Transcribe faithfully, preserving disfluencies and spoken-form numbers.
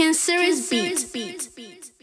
Cancer is beat.